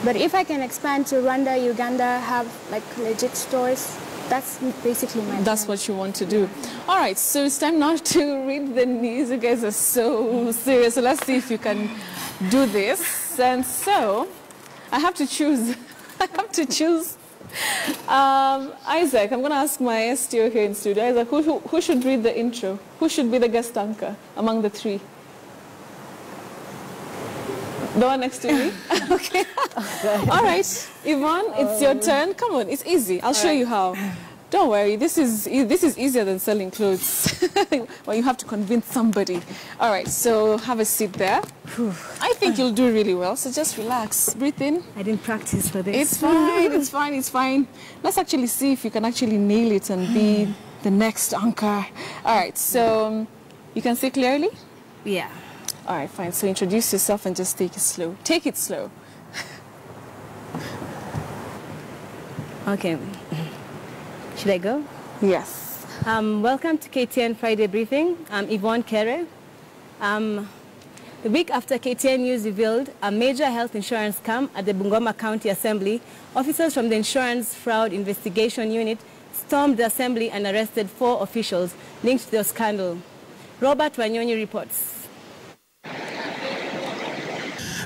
But if I can expand to Rwanda, Uganda, have like legit stores, that's basically my plan. That's what you want to do. All right, so it's time now to read the news. You guys are so serious. So let's see if you can do this. And so I have to choose. I have to choose. Isaac, I'm going to ask my STO here in studio. Isaac, who should read the intro? Who should be the guest anchor among the three? The one next to me? Okay. All right. Yvonne, it's your turn. Come on, it's easy. I'll show you how. Don't worry. This is easier than selling clothes. Well, you have to convince somebody. All right. So have a seat there. I think you'll do really well. So just relax, breathe in. I didn't practice for this. It's fine. It's fine. It's fine. Let's actually see if you can actually nail it and be the next anchor. All right. So you can see clearly. Yeah. All right. Fine. So introduce yourself and just take it slow. Take it slow. Okay. Should I go? Yes. Welcome to KTN Friday Briefing. I'm Yvonne Kere. The week after KTN News revealed a major health insurance scam at the Bungoma County Assembly, officers from the Insurance Fraud Investigation Unit stormed the Assembly and arrested 4 officials linked to the scandal. Robert Wanyonyi reports.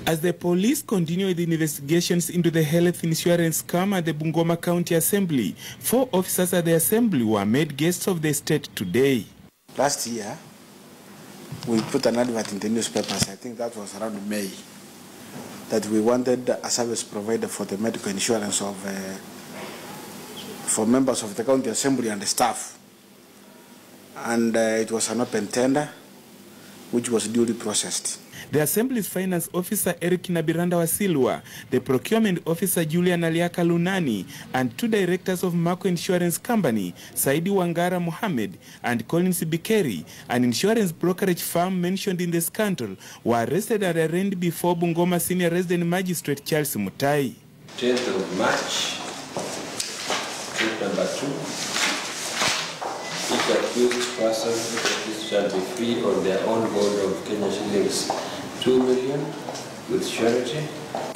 As the police continue the investigations into the health insurance scam at the Bungoma County Assembly, 4 officers at the Assembly were made guests of the state today. Last year, we put an advert in the newspapers, I think that was around May, that we wanted a service provider for the medical insurance of, for members of the County Assembly and the staff. And it was an open tender, which was duly processed. The Assembly's Finance Officer Eric Nabiranda Wasilwa, the Procurement Officer Julian Aliaka Lunani, and 2 directors of Mako Insurance Company, Saidi Wangara Mohamed and Collins Bikeri, an insurance brokerage firm mentioned in the scandal, were arrested and arraigned before Bungoma Senior Resident Magistrate Charles Mutai. 10th of March, case number 2, each accused person shall be free on their own board of Kenya shillings 2 million with surety.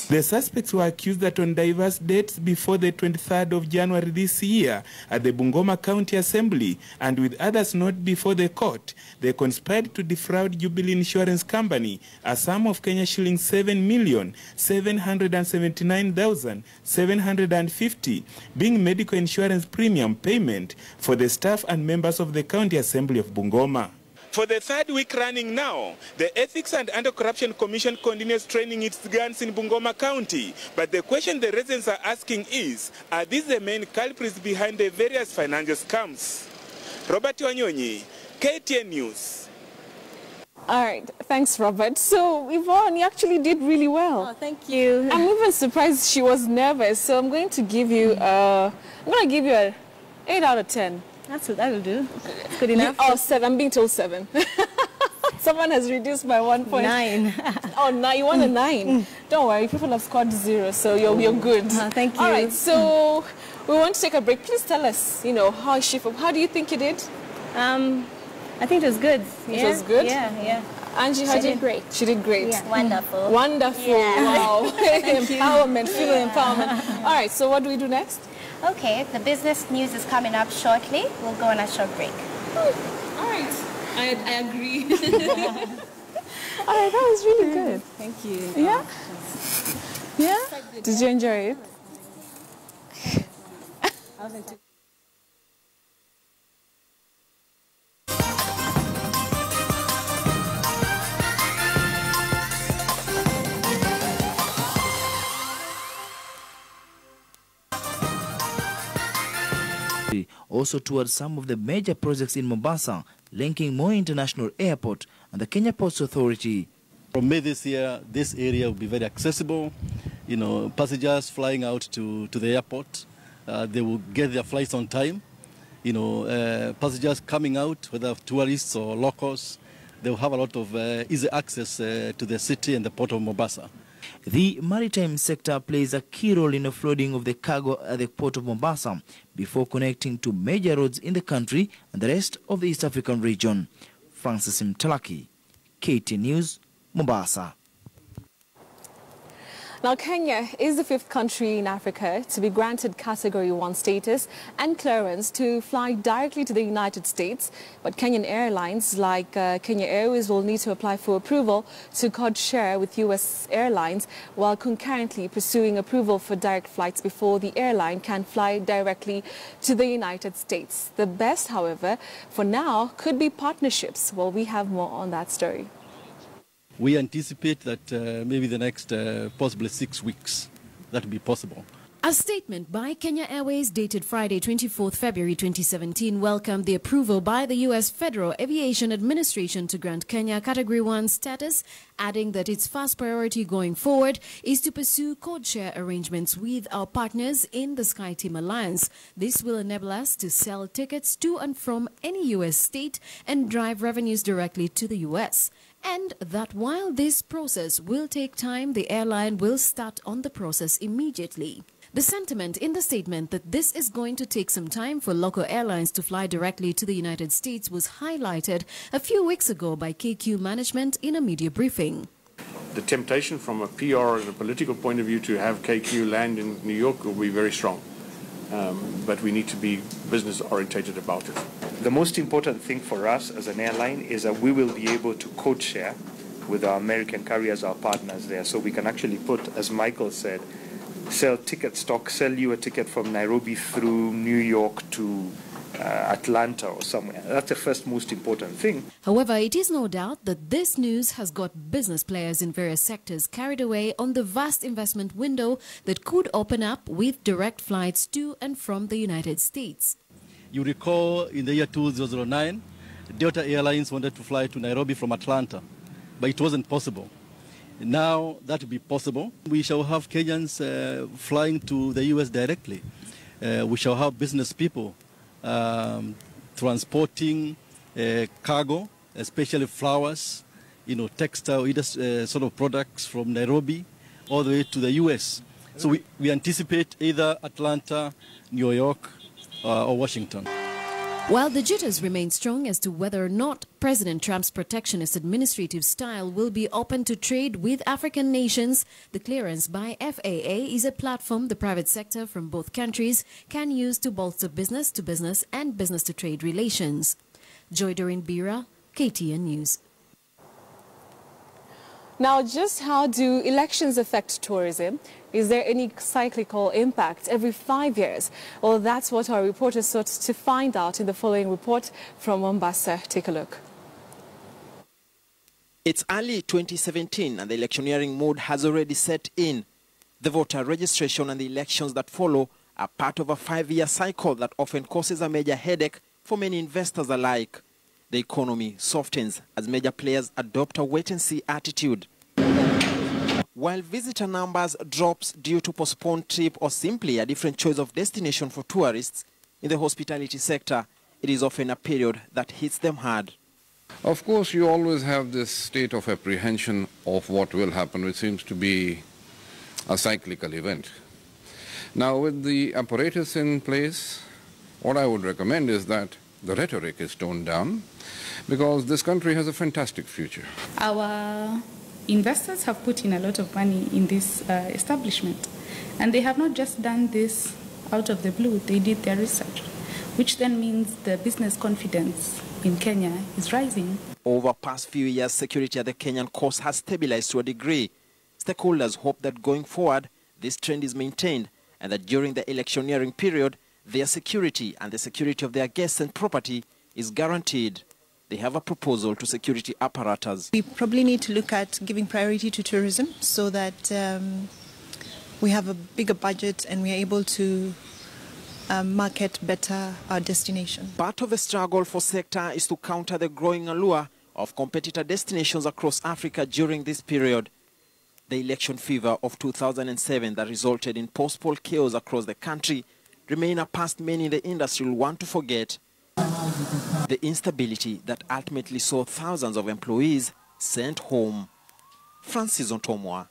The suspects were accused that on diverse dates before the 23rd of January this year at the Bungoma County Assembly and with others not before the court, they conspired to defraud Jubilee Insurance Company a sum of Kenya shillings 7,779,750 being medical insurance premium payment for the staff and members of the County Assembly of Bungoma. For the third week running now, the Ethics and Anti-Corruption Commission continues training its guns in Bungoma County. But the question the residents are asking is, are these the main culprits behind the various financial scams? Robert Wanyonyi, KTN News. All right, thanks, Robert. So, Yvonne, you actually did really well. Oh, thank you. I'm even surprised she was nervous. So, I'm going to give you, an 8 out of 10. That's what that'll do. That's good enough. Oh, 7. I'm being told 7. Someone has reduced by 1 point. 9. Oh, no, you want a 9. Don't worry, people have scored 0, so you're good. Thank you. All right, so we want to take a break. Please tell us, you know, how do you think you did? I think it was good. It was good? Yeah, yeah. Angie, how did you? She did great. She did great. Yeah. Wonderful. Wonderful. Yeah. Wow. Empowerment. Female empowerment. Yeah. All right, so what do we do next? Okay, the business news is coming up shortly. We'll go on a short break. All right. I agree. All right, that was really good. Thank you. Yeah? Yeah? Did you enjoy it? I wasn't too... Also towards some of the major projects in Mombasa, linking Moi International Airport and the Kenya Ports Authority. From May this year, this area will be very accessible. You know, passengers flying out to the airport, they will get their flights on time. You know, passengers coming out, whether tourists or locals, they will have a lot of easy access to the city and the port of Mombasa. The maritime sector plays a key role in offloading of the cargo at the port of Mombasa before connecting to major roads in the country and the rest of the East African region. Francis Mtalaki, KTN News, Mombasa. Now, Kenya is the 5th country in Africa to be granted Category 1 status and clearance to fly directly to the United States. But Kenyan airlines like Kenya Airways will need to apply for approval to code-share with U.S. airlines while concurrently pursuing approval for direct flights before the airline can fly directly to the United States. The best, however, for now could be partnerships. Well, we have more on that story. We anticipate that maybe the next possibly 6 weeks that will be possible. A statement by Kenya Airways dated Friday 24th February 2017 welcomed the approval by the U.S. Federal Aviation Administration to grant Kenya Category 1 status, adding that its first priority going forward is to pursue code-share arrangements with our partners in the Sky Team Alliance. This will enable us to sell tickets to and from any U.S. state and drive revenues directly to the U.S. And that while this process will take time, the airline will start on the process immediately. The sentiment in the statement that this is going to take some time for local airlines to fly directly to the United States was highlighted a few weeks ago by KQ management in a media briefing. The temptation from a PR and a political point of view to have KQ land in New York will be very strong. But we need to be business orientated about it. The most important thing for us as an airline is that we will be able to code-share with our American carriers, our partners there, so we can actually put, as Michael said, sell ticket stock, sell you a ticket from Nairobi through New York to Atlanta or somewhere. That's the first most important thing. However, it is no doubt that this news has got business players in various sectors carried away on the vast investment window that could open up with direct flights to and from the United States. You recall in the year 2009, Delta Airlines wanted to fly to Nairobi from Atlanta, but it wasn't possible. Now that will be possible. We shall have Kenyans flying to the U.S. directly. We shall have business people transporting cargo, especially flowers, you know, textile sort of products from Nairobi all the way to the U.S. So we anticipate either Atlanta, New York, or Washington. While the jitters remain strong as to whether or not President Trump's protectionist administrative style will be open to trade with African nations, the clearance by FAA is a platform the private sector from both countries can use to bolster business-to-business and business-to-trade relations. Joy Doreen Bira, KTN News. Now, just how do elections affect tourism? Is there any cyclical impact every 5 years? Well, that's what our reporters sought to find out in the following report from Mombasa. Take a look. It's early 2017 and the electioneering mood has already set in. The voter registration and the elections that follow are part of a 5-year cycle that often causes a major headache for many investors alike. The economy softens as major players adopt a wait-and-see attitude. While visitor numbers drops due to postponed trip or simply a different choice of destination for tourists, in the hospitality sector, it is often a period that hits them hard. Of course, you always have this state of apprehension of what will happen, which seems to be a cyclical event. Now, with the apparatus in place, what I would recommend is that the rhetoric is toned down, because this country has a fantastic future. Our investors have put in a lot of money in this establishment, and they have not just done this out of the blue. They did their research, which then means the business confidence in Kenya is rising. Over the past few years, security at the Kenyan coast has stabilized to a degree. Stakeholders hope that going forward, this trend is maintained, and that during the electioneering period, their security and the security of their guests and property is guaranteed. They have a proposal to security apparatus. We probably need to look at giving priority to tourism so that we have a bigger budget and we are able to market better our destination. Part of the struggle for sector is to counter the growing allure of competitor destinations across Africa during this period. The election fever of 2007 that resulted in post-poll chaos across the country remain a past many in the industry will want to forget. The instability that ultimately saw thousands of employees sent home. Francis Ontomwa,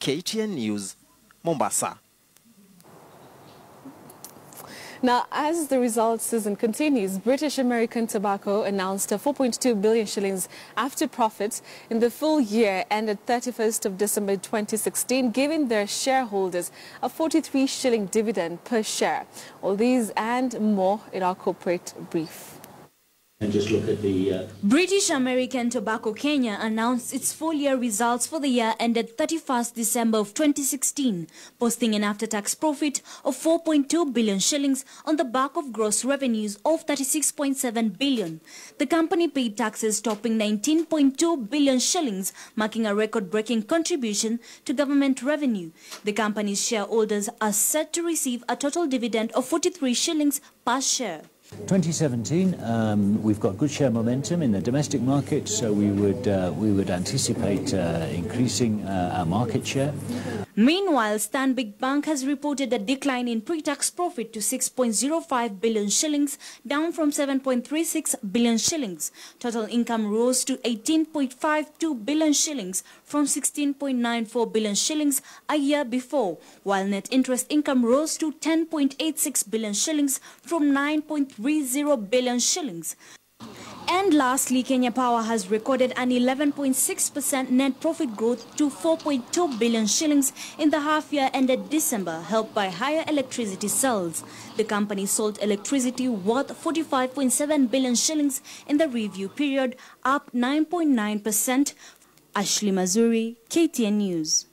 KTN News, Mombasa. Now, as the results season continues, British American Tobacco announced a 4.2 billion shillings after profit in the full year ended 31st of December 2016, giving their shareholders a 43 shilling dividend per share. All these and more in our corporate brief. And just look at the British American Tobacco Kenya announced its full year results for the year ended 31st December of 2016, posting an after-tax profit of 4.2 billion shillings on the back of gross revenues of 36.7 billion. The company paid taxes topping 19.2 billion shillings, marking a record-breaking contribution to government revenue. The company's shareholders are set to receive a total dividend of 43 shillings per share. 2017, we've got good share momentum in the domestic market, so we would anticipate increasing our market share. Meanwhile, Stanbic Bank has reported a decline in pre-tax profit to 6.05 billion shillings, down from 7.36 billion shillings. Total income rose to 18.52 billion shillings from 16.94 billion shillings a year before, while net interest income rose to 10.86 billion shillings from 9.30 billion shillings. And lastly, Kenya Power has recorded an 11.6% net profit growth to 4.2 billion shillings in the half-year ended December, helped by higher electricity sales. The company sold electricity worth 45.7 billion shillings in the review period, up 9.9%. Ashley Mazuri, KTN News.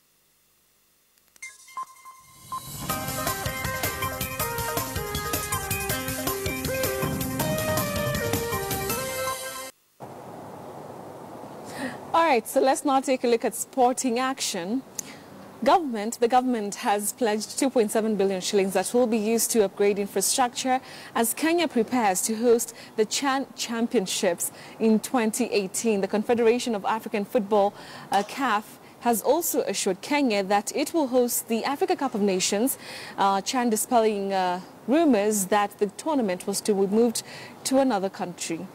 All right, so let's now take a look at sporting action. The government has pledged 2.7 billion shillings that will be used to upgrade infrastructure as Kenya prepares to host the CHAN Championships in 2018. The Confederation of African Football, CAF, has also assured Kenya that it will host the Africa Cup of Nations, CHAN, dispelling rumors that the tournament was to be moved to another country.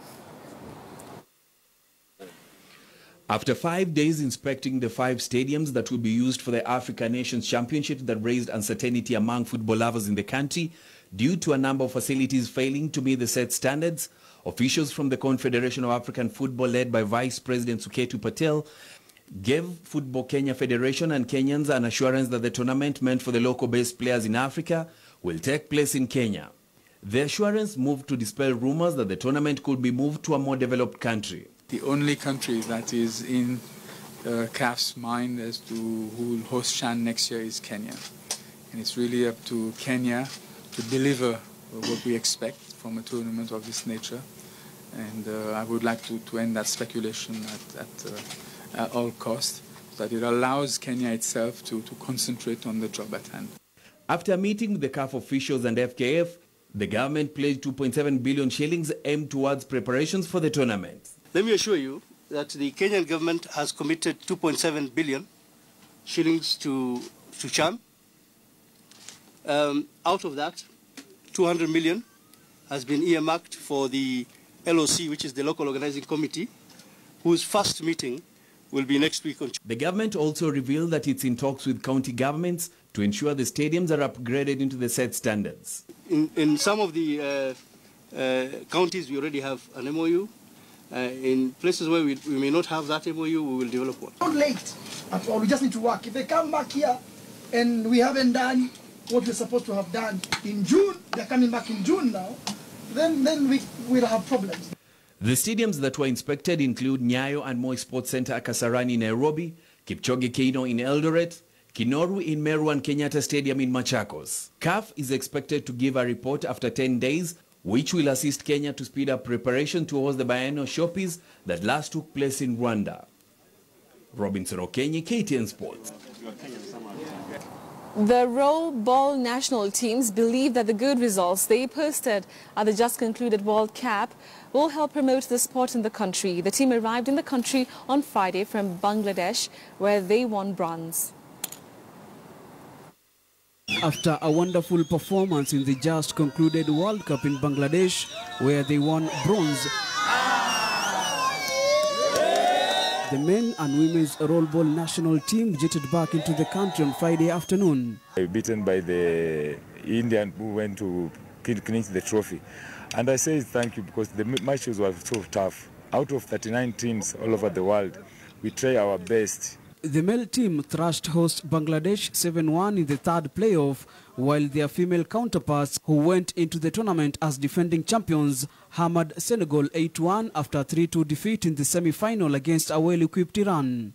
After 5 days inspecting the 5 stadiums that will be used for the Africa Nations Championship that raised uncertainty among football lovers in the country due to a number of facilities failing to meet the set standards, officials from the Confederation of African Football led by Vice President Suketu Patel gave Football Kenya Federation and Kenyans an assurance that the tournament meant for the local-based players in Africa will take place in Kenya. The assurance moved to dispel rumors that the tournament could be moved to a more developed country. The only country that is in CAF's mind as to who will host CHAN next year is Kenya. And it's really up to Kenya to deliver what we expect from a tournament of this nature. And I would like to end that speculation at, at, uh, at all costs, so that it allows Kenya itself to concentrate on the job at hand. After meeting with the CAF officials and FKF, the government pledged 2.7 billion shillings aimed towards preparations for the tournament. Let me assure you that the Kenyan government has committed 2.7 billion shillings to CHAN. Out of that, 200 million has been earmarked for the LOC, which is the Local Organizing Committee, whose first meeting will be next week on Tuesday. The government also revealed that it's in talks with county governments to ensure the stadiums are upgraded into the set standards. In some of the counties, we already have an MOU. In places where we may not have that MOU, we will develop one. Not late at all. We just need to work. If they come back here and we haven't done what we're supposed to have done in June, they're coming back in June now, then we will have problems. The stadiums that were inspected include Nyayo and Moi Sports Centre Kasarani in Nairobi, Kipchoge Keino in Eldoret, Kinoru in Meru and Kenyatta Stadium in Machakos. CAF is expected to give a report after 10 days, which will assist Kenya to speed up preparation to host the biennial showpiece that last took place in Rwanda. Robinson Okenyi, KTN Sports. The row ball national teams believe that the good results they posted at the just-concluded World Cup will help promote the sport in the country. The team arrived in the country on Friday from Bangladesh, where they won bronze. After a wonderful performance in the just-concluded World Cup in Bangladesh, where they won bronze, the men and women's roll ball national team jetted back into the country on Friday afternoon. Beaten by the Indian who went to clinch the trophy. And I say thank you because the matches were so tough. Out of 39 teams all over the world, we try our best. The male team thrashed host Bangladesh 7-1 in the third playoff, while their female counterparts, who went into the tournament as defending champions, hammered Senegal 8-1 after 3-2 defeat in the semi-final against a well-equipped Iran.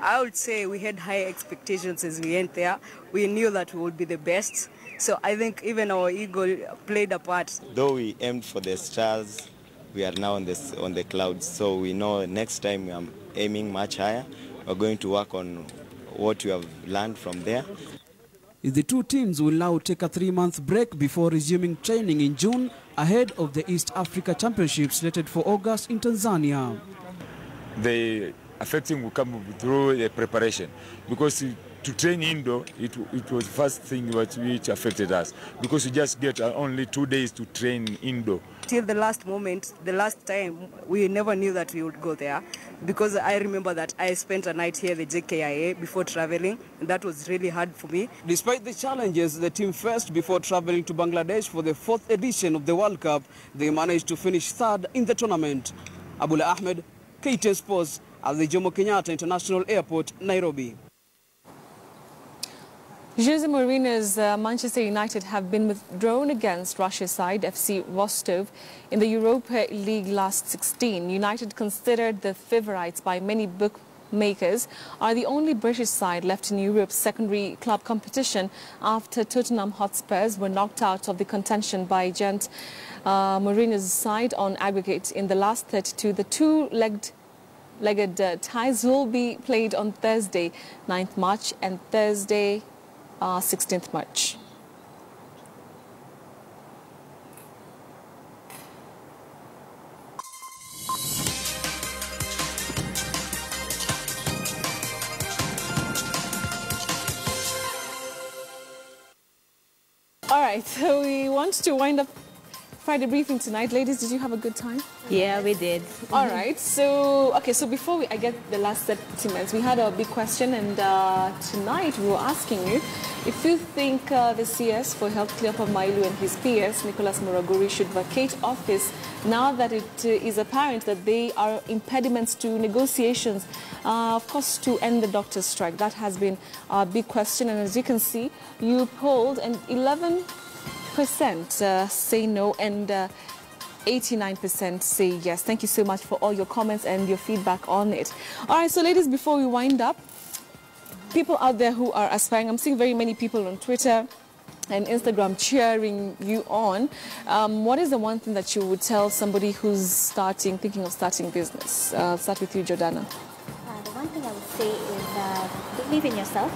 I would say we had high expectations as we went there. We knew that we would be the best, so I think even our ego played a part. Though we aimed for the stars, we are now on the clouds, so we know next time we are aiming much higher. We're going to work on what we have learned from there. The two teams will now take a 3-month break before resuming training in June ahead of the East Africa Championship slated for August in Tanzania. The affecting will come through the preparation, because to train indoor, it was the first thing which affected us, because we just get only 2 days to train indoor. Till the last moment, the last time, we never knew that we would go there, because I remember that I spent a night here at the JKIA before traveling, and that was really hard for me. Despite the challenges the team faced before traveling to Bangladesh for the 4th edition of the World Cup, they managed to finish third in the tournament. Abula Ahmed, KTN Sports, at the Jomo Kenyatta International Airport, Nairobi. Jose Mourinho's Manchester United have been withdrawn against Russia's side FC Rostov in the Europa League last 16. United, considered the favourites by many bookmakers, are the only British side left in Europe's secondary club competition after Tottenham Hotspurs were knocked out of the contention by Gent Mourinho's side on aggregate in the last 32. The two-legged ties will be played on Thursday, 9th March and Thursday, 16th March. All right, so we want to wind up Friday briefing tonight. Ladies, did you have a good time? Yeah, we did. All right. So, okay, so before I get the last sentiments, we had a big question, and tonight we were asking you if you think the CS for Health Cleopa Mailu and his PS, Nicholas Muraguri, should vacate office now that it is apparent that they are impediments to negotiations, of course, to end the doctor's strike. That has been a big question, and as you can see, you polled, and 11% say no and 89% say yes. Thank you so much for all your comments and your feedback on it. All right, so ladies, before we wind up, people out there who are aspiring, I'm seeing very many people on Twitter and Instagram cheering you on. What is the one thing that you would tell somebody who's thinking of starting business? I'll start with you, Jordana. The One thing I would say is believe in yourself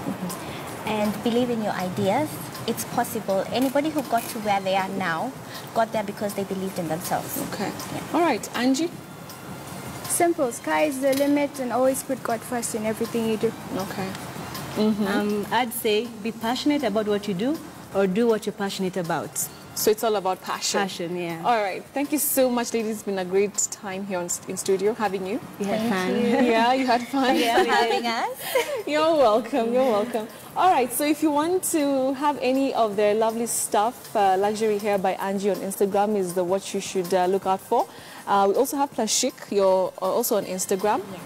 and believe in your ideas. It's possible. Anybody who got to where they are now got there because they believed in themselves. Okay. Yeah. All right, Angie? Simple. Sky is the limit and always put God first in everything you do. Okay. Mm-hmm. I'd say be passionate about what you do or do what you're passionate about. So it's all about passion. Passion, yeah. All right. Thank you so much, ladies. It's been a great time here in studio having you. You had fun. Yeah, you had fun. Yeah, having us. You're welcome. You're welcome. All right. So if you want to have any of their lovely stuff, Luxury Hair by Angie on Instagram is the what you should look out for. We also have Plush Chic. You're also on Instagram. Yes.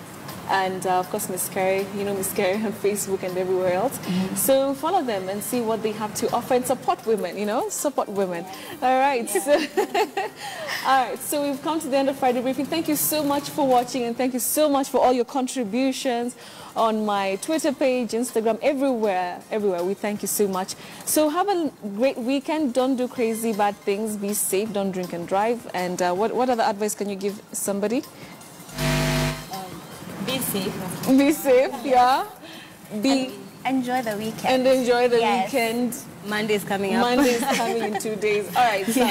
And of course, Miss Kere, you know Miss Kere on Facebook and everywhere else. Mm-hmm. So follow them and see what they have to offer and support women, you know, support women. Yeah. All right. Yeah. So, all right. So we've come to the end of Friday Briefing. Thank you so much for watching and thank you so much for all your contributions on my Twitter page, Instagram, everywhere, everywhere. We thank you so much. So have a great weekend. Don't do crazy bad things. Be safe. Don't drink and drive. And what other advice can you give somebody? Be safe. Be safe, yeah. Be enjoy the weekend. And enjoy the weekend. Monday's coming up. Monday's coming in 2 days. All right, so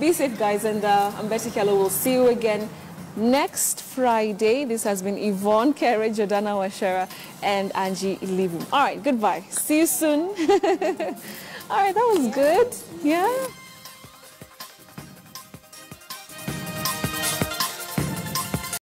be safe, guys. And I'm Betty Kyalo. We'll see you again next Friday. This has been Yvonne Kere, Georgiana Washera, and Angie Livu. All right, goodbye. See you soon. All right, that was good. Yeah.